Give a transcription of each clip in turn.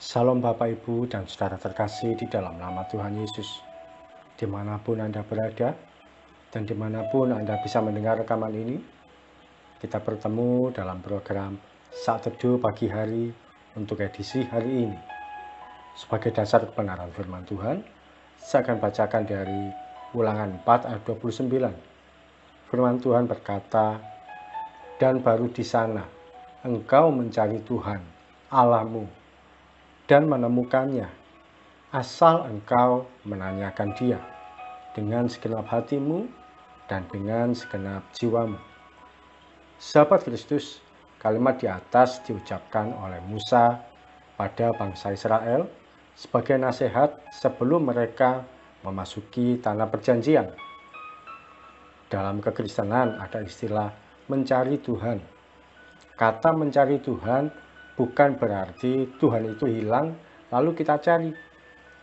Salam Bapak, Ibu, dan Saudara terkasih di dalam nama Tuhan Yesus. Dimanapun Anda berada, dan dimanapun Anda bisa mendengar rekaman ini, kita bertemu dalam program Saat Teduh Pagi Hari untuk edisi hari ini. Sebagai dasar kebenaran firman Tuhan, saya akan bacakan dari Ulangan 4 ayat 29. Firman Tuhan berkata, "Dan baru di sana engkau mencari Tuhan Allahmu, dan menemukannya, asal engkau menanyakan Dia dengan segenap hatimu dan dengan segenap jiwamu." Sahabat Kristus, kalimat di atas diucapkan oleh Musa pada bangsa Israel sebagai nasihat sebelum mereka memasuki tanah perjanjian. Dalam kekristenan ada istilah mencari Tuhan. Kata mencari Tuhan bukan berarti Tuhan itu hilang lalu kita cari.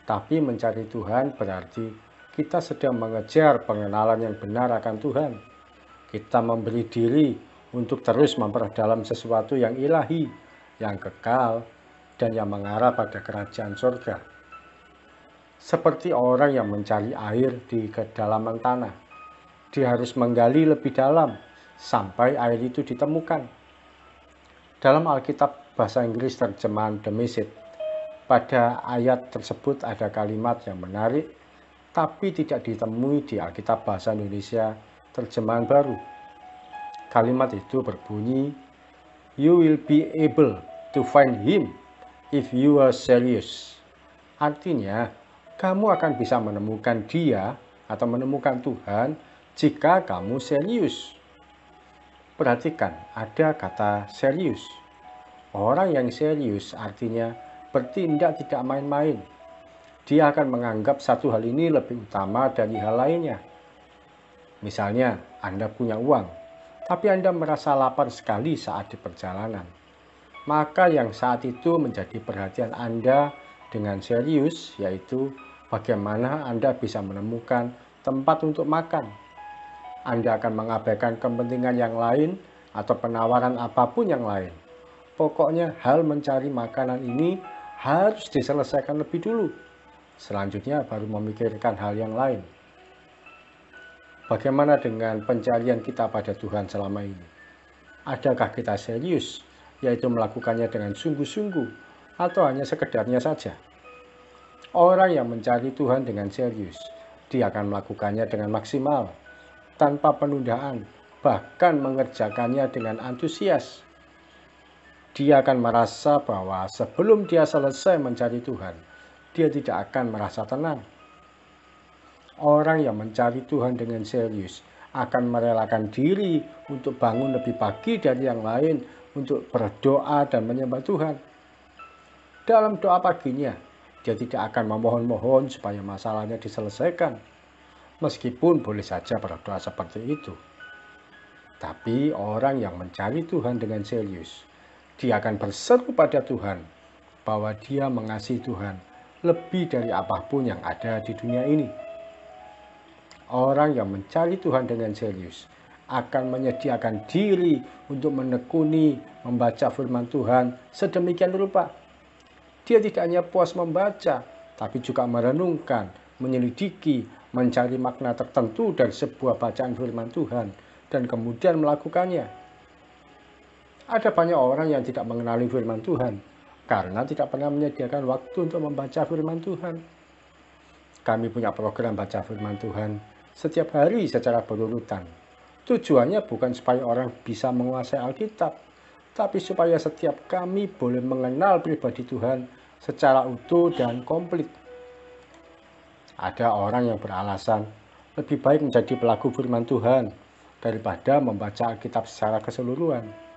Tapi mencari Tuhan berarti kita sedang mengejar pengenalan yang benar akan Tuhan. Kita memberi diri untuk terus memperdalam sesuatu yang ilahi, yang kekal, dan yang mengarah pada kerajaan surga. Seperti orang yang mencari air di kedalaman tanah. Dia harus menggali lebih dalam sampai air itu ditemukan. Dalam Alkitab bahasa Inggris terjemahan The Message, pada ayat tersebut ada kalimat yang menarik, tapi tidak ditemui di Alkitab bahasa Indonesia terjemahan baru. Kalimat itu berbunyi, "You will be able to find him if you are serious." Artinya, kamu akan bisa menemukan Dia atau menemukan Tuhan jika kamu serius. Perhatikan, ada kata serius. Orang yang serius artinya bertindak tidak main-main. Dia akan menganggap satu hal ini lebih utama dari hal lainnya. Misalnya, Anda punya uang, tapi Anda merasa lapar sekali saat di perjalanan. Maka yang saat itu menjadi perhatian Anda dengan serius, yaitu bagaimana Anda bisa menemukan tempat untuk makan. Anda akan mengabaikan kepentingan yang lain atau penawaran apapun yang lain. Pokoknya hal mencari makanan ini harus diselesaikan lebih dulu. Selanjutnya baru memikirkan hal yang lain. Bagaimana dengan pencarian kita pada Tuhan selama ini? Adakah kita serius, yaitu melakukannya dengan sungguh-sungguh, atau hanya sekedarnya saja? Orang yang mencari Tuhan dengan serius, dia akan melakukannya dengan maksimal, tanpa penundaan, bahkan mengerjakannya dengan antusias. Dia akan merasa bahwa sebelum dia selesai mencari Tuhan, dia tidak akan merasa tenang. Orang yang mencari Tuhan dengan serius akan merelakan diri untuk bangun lebih pagi dari yang lain untuk berdoa dan menyembah Tuhan. Dalam doa paginya, dia tidak akan memohon-mohon supaya masalahnya diselesaikan. Meskipun boleh saja berdoa seperti itu. Tapi orang yang mencari Tuhan dengan serius, dia akan berseru pada Tuhan bahwa dia mengasihi Tuhan lebih dari apapun yang ada di dunia ini. Orang yang mencari Tuhan dengan serius akan menyediakan diri untuk menekuni, membaca firman Tuhan sedemikian rupa. Dia tidak hanya puas membaca, tapi juga merenungkan, menyelidiki, mencari makna tertentu dari sebuah bacaan firman Tuhan, dan kemudian melakukannya. Ada banyak orang yang tidak mengenali firman Tuhan karena tidak pernah menyediakan waktu untuk membaca firman Tuhan. Kami punya program baca firman Tuhan setiap hari secara berurutan. Tujuannya bukan supaya orang bisa menguasai Alkitab, tapi supaya setiap kami boleh mengenal pribadi Tuhan secara utuh dan komplit. Ada orang yang beralasan lebih baik menjadi pelaku firman Tuhan daripada membaca Alkitab secara keseluruhan.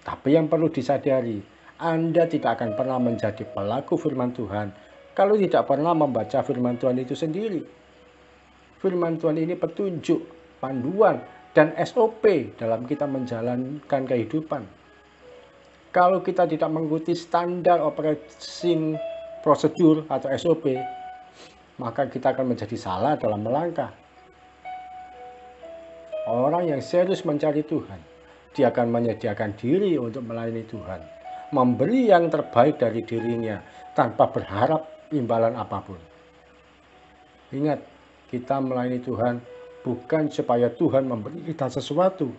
Tapi yang perlu disadari, Anda tidak akan pernah menjadi pelaku firman Tuhan kalau tidak pernah membaca firman Tuhan itu sendiri. Firman Tuhan ini petunjuk, panduan, dan SOP dalam kita menjalankan kehidupan. Kalau kita tidak mengikuti standar operating prosedur atau SOP, maka kita akan menjadi salah dalam melangkah. Orang yang serius mencari Tuhan, dia akan menyediakan diri untuk melayani Tuhan, memberi yang terbaik dari dirinya tanpa berharap imbalan apapun. Ingat, kita melayani Tuhan bukan supaya Tuhan memberi kita sesuatu.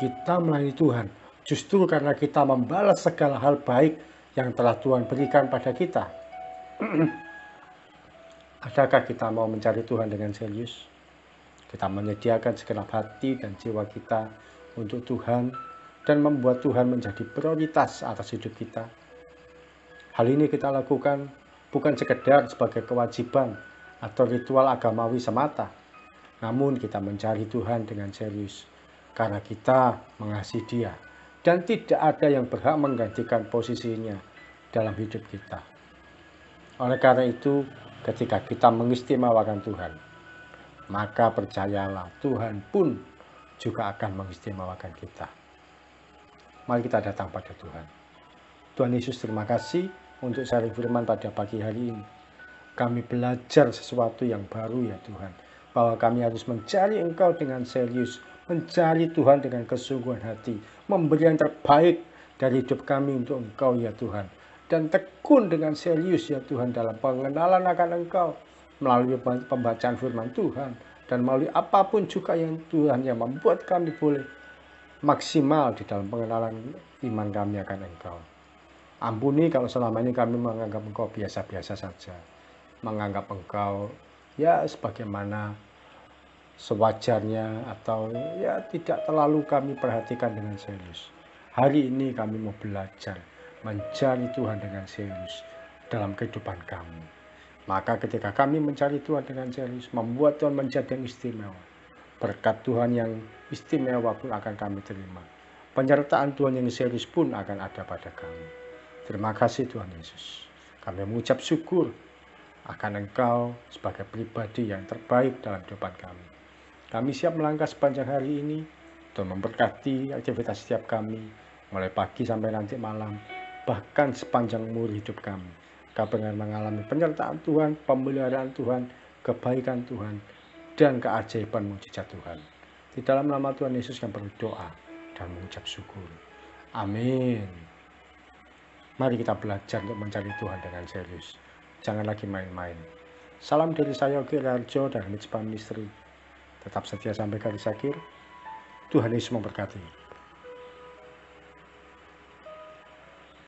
Kita melayani Tuhan justru karena kita membalas segala hal baik yang telah Tuhan berikan pada kita. Adakah kita mau mencari Tuhan dengan serius? Kita menyediakan segenap hati dan jiwa kita untuk Tuhan dan membuat Tuhan menjadi prioritas atas hidup kita. Hal ini kita lakukan bukan sekedar sebagai kewajiban atau ritual agamawi semata. Namun kita mencari Tuhan dengan serius karena kita mengasihi Dia dan tidak ada yang berhak menggantikan posisinya dalam hidup kita. Oleh karena itu, ketika kita mengistimewakan Tuhan, maka percayalah Tuhan pun juga akan mengistimewakan kita. Mari kita datang pada Tuhan. Tuhan Yesus, terima kasih untuk sharing firman pada pagi hari ini. Kami belajar sesuatu yang baru ya Tuhan, bahwa kami harus mencari Engkau dengan serius, mencari Tuhan dengan kesungguhan hati, memberi yang terbaik dari hidup kami untuk Engkau ya Tuhan. Dan tekun dengan serius ya Tuhan dalam pengenalan akan Engkau melalui pembacaan firman Tuhan dan melalui apapun juga yang Tuhan yang membuat kami boleh maksimal di dalam pengenalan iman kami akan Engkau. Ampuni kalau selama ini kami menganggap Engkau biasa-biasa saja, menganggap Engkau ya sebagaimana sewajarnya atau ya tidak terlalu kami perhatikan dengan serius. Hari ini kami mau belajar mencari Tuhan dengan serius dalam kehidupan kami. Maka ketika kami mencari Tuhan dengan serius, membuat Tuhan menjadi yang istimewa. Berkat Tuhan yang istimewa pun akan kami terima. Penyertaan Tuhan yang serius pun akan ada pada kami. Terima kasih Tuhan Yesus. Kami mengucap syukur akan Engkau sebagai pribadi yang terbaik dalam kehidupan kami. Kami siap melangkah sepanjang hari ini. Tuhan memberkati aktivitas setiap kami, mulai pagi sampai nanti malam, bahkan sepanjang umur hidup kami. Kami akan mengalami penyertaan Tuhan, pemeliharaan Tuhan, kebaikan Tuhan, dan keajaiban mujizat Tuhan. Di dalam nama Tuhan Yesus kami berdoa dan mengucap syukur. Amin. Mari kita belajar untuk mencari Tuhan dengan serius. Jangan lagi main-main. Salam dari saya, Oki Rarjo, dan Mizpa Ministry. Tetap setia sampai garis akhir. Tuhan Yesus memberkati.